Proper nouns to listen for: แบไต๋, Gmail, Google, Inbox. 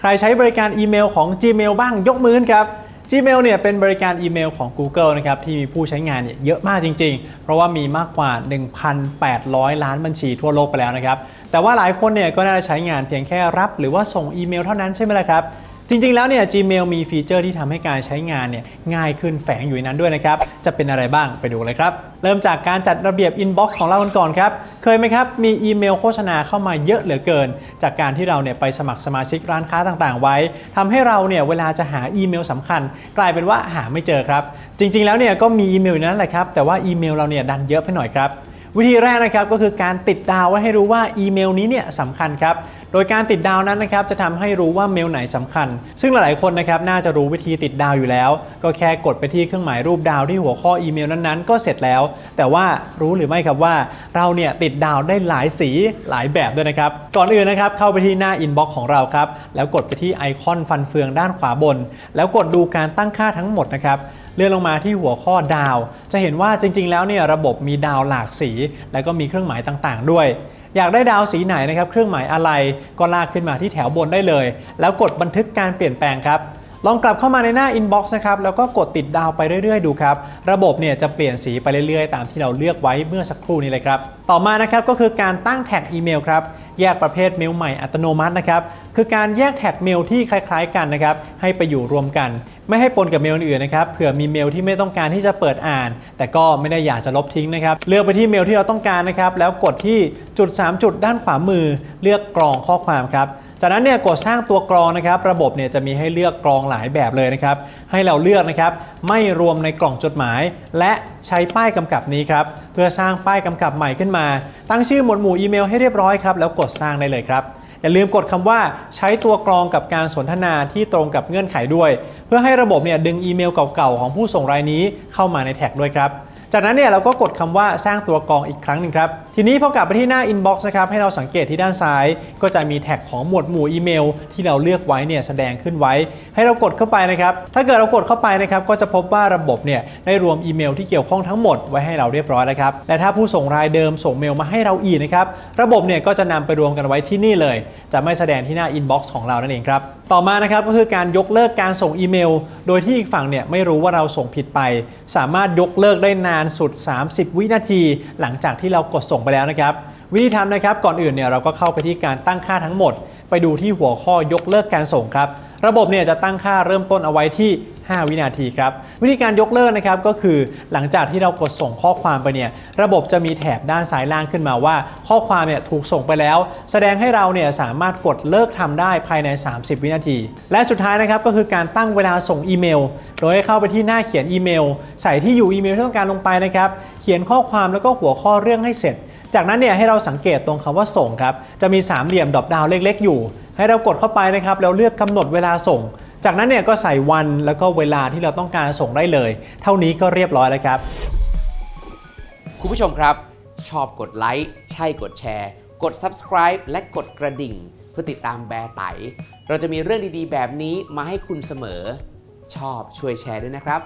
ใครใช้บริการอีเมลของ Gmail บ้างยกมือครับ Gmail เนี่ยเป็นบริการอีเมลของ Google นะครับที่มีผู้ใช้งานเนี่ยเยอะมากจริงๆเพราะว่ามีมากกว่า 1,800 ล้านบัญชีทั่วโลกไปแล้วนะครับแต่ว่าหลายคนเนี่ยก็น่าจะใช้งานเพียงแค่รับหรือว่าส่งอีเมลเท่านั้นใช่ไหมล่ะครับจริงๆแล้วเนี่ย Gmail มีฟีเจอร์ที่ทำให้การใช้งานเนี่ยง่ายขึ้นแฝงอยู่ในนั้นด้วยนะครับจะเป็นอะไรบ้างไปดูเลยครับเริ่มจากการจัดระเบียบ Inbox ของเราก่อนครับเคยไหมครับมีอีเมลโฆษณาเข้ามาเยอะเหลือเกินจากการที่เราเนี่ยไปสมัครสมาชิกร้านค้าต่างๆไว้ทำให้เราเนี่ยเวลาจะหาอีเมลสำคัญกลายเป็นว่าหาไม่เจอครับจริงๆแล้วเนี่ยก็มีอีเมลอยู่นั้นแหละครับแต่ว่าอีเมลเราเนี่ยดันเยอะไปหน่อยครับวิธีแรกนะครับก็คือการติดดาวไว้ให้รู้ว่าอีเมลนี้เนี่ยสำคัญครับโดยการติดดาวนั้นนะครับจะทำให้รู้ว่าเมลไหนสำคัญซึ่งหลายๆคนนะครับน่าจะรู้วิธีติดดาวอยู่แล้วก็แค่กดไปที่เครื่องหมายรูปดาวที่หัวข้ออีเมลนั้นๆก็เสร็จแล้วแต่ว่ารู้หรือไม่ครับว่าเราเนี่ยติดดาวได้หลายสีหลายแบบด้วยนะครับก่อนอื่นนะครับเข้าไปที่หน้าอินบ็อกซ์ของเราครับแล้วกดไปที่ไอคอนฟันเฟืองด้านขวาบนแล้วกดดูการตั้งค่าทั้งหมดนะครับเลื่อนลงมาที่หัวข้อดาวจะเห็นว่าจริงๆแล้วเนี่ยระบบมีดาวหลากสีแล้วก็มีเครื่องหมายต่างๆด้วยอยากได้ดาวสีไหนนะครับเครื่องหมายอะไรก็ลากขึ้นมาที่แถวบนได้เลยแล้วกดบันทึกการเปลี่ยนแปลงครับลองกลับเข้ามาในหน้า Inbox นะครับแล้วก็กดติดดาวไปเรื่อยๆดูครับระบบเนี่ยจะเปลี่ยนสีไปเรื่อยๆตามที่เราเลือกไว้เมื่อสักครู่นี้เลยครับต่อมานะครับก็คือการตั้งแท็กอีเมลครับแยกประเภทเมลใหม่อัตโนมัตินะครับคือการแยกแท็กเมลที่คล้ายๆกันนะครับให้ไปอยู่รวมกันไม่ให้ปนกับเมลอื่นนะครับเผื่อมีเมลที่ไม่ต้องการที่จะเปิดอ่านแต่ก็ไม่ได้อยากจะลบทิ้งนะครับเลือกไปที่เมลที่เราต้องการนะครับแล้วกดที่จุด3จุดด้านขวามือเลือกกรองข้อความครับจากนั้นเนี่ยกดสร้างตัวกรองนะครับระบบเนี่ยจะมีให้เลือกกรองหลายแบบเลยนะครับให้เราเลือกนะครับไม่รวมในกล่องจดหมายและใช้ป้ายกำกับนี้ครับเพื่อสร้างป้ายกำกับใหม่ขึ้นมาตั้งชื่อหมวดหมู่อีเมลให้เรียบร้อยครับแล้วกดสร้างได้เลยครับอย่าลืมกดคำว่าใช้ตัวกรองกับการสนทนาที่ตรงกับเงื่อนไขด้วยเพื่อให้ระบบเนี่ยดึงอีเมลเก่าๆของผู้ส่งรายนี้เข้ามาในแท็กด้วยครับจากนั้นเนี่ยเราก็กดคำว่าสร้างตัวกรองอีกครั้งหนึ่งครับทีนี้พอกลับไปที่หน้า Inbox นะครับให้เราสังเกตที่ด้านซ้ายก็จะมีแท็กของหมวดหมู่อีเมลที่เราเลือกไว้เนี่ยแสดงขึ้นไว้ให้เรากดเข้าไปนะครับถ้าเกิดเรากดเข้าไปนะครับก็จะพบว่าระบบเนี่ยได้รวมอีเมลที่เกี่ยวข้องทั้งหมดไว้ให้เราเรียบร้อยแล้วครับและถ้าผู้ส่งรายเดิมส่งเมลมาให้เราอีกนะครับระบบเนี่ยก็จะนำไปรวมกันไว้ที่นี่เลยจะไม่แสดงที่หน้า Inbox ของเรานั่นเองครับต่อมานะครับก็คือการยกเลิกการส่งอีเมลโดยที่อีกฝั่งเนี่ยไม่รู้ว่าเราส่งผิดไปสามารถยกเลิกได้นานสุด30วินาทีหลังจากที่เรากดส่งไปแล้วนะครับวิธีทำนะครับก่อนอื่นเนี่ยเราก็เข้าไปที่การตั้งค่าทั้งหมดไปดูที่หัวข้อยกเลิกการส่งครับระบบเนี่ยจะตั้งค่าเริ่มต้นเอาไว้ที่5วินาทีครับวิธีการยกเลิกนะครับก็คือหลังจากที่เรากดส่งข้อความไปเนี่ยระบบจะมีแถบด้านซ้ายล่างขึ้นมาว่าข้อความเนี่ยถูกส่งไปแล้วแสดงให้เราเนี่ยสามารถกดเลิกทำได้ภายใน30วินาทีและสุดท้ายนะครับก็คือการตั้งเวลาส่งอีเมลโดยให้เข้าไปที่หน้าเขียนอีเมลใส่ที่อยู่อีเมลที่ต้องการลงไปนะครับเขียนข้อความแล้วก็หัวข้อเรื่องให้เสร็จจากนั้นเนี่ยให้เราสังเกตตรงคำว่าส่งครับจะมีสามเหลี่ยมดรอปดาวน์เล็กๆอยู่ให้เรากดเข้าไปนะครับแล้วเลือกกำหนดเวลาส่งจากนั้นเนี่ยก็ใส่วันแล้วก็เวลาที่เราต้องการส่งได้เลยเท่านี้ก็เรียบร้อยแล้วครับคุณผู้ชมครับชอบกดไลค์ใช่กดแชร์กด subscribe และกดกระดิ่งเพื่อติดตามแบร์ไต๋เราจะมีเรื่องดีๆแบบนี้มาให้คุณเสมอชอบช่วยแชร์ด้วยนะครับ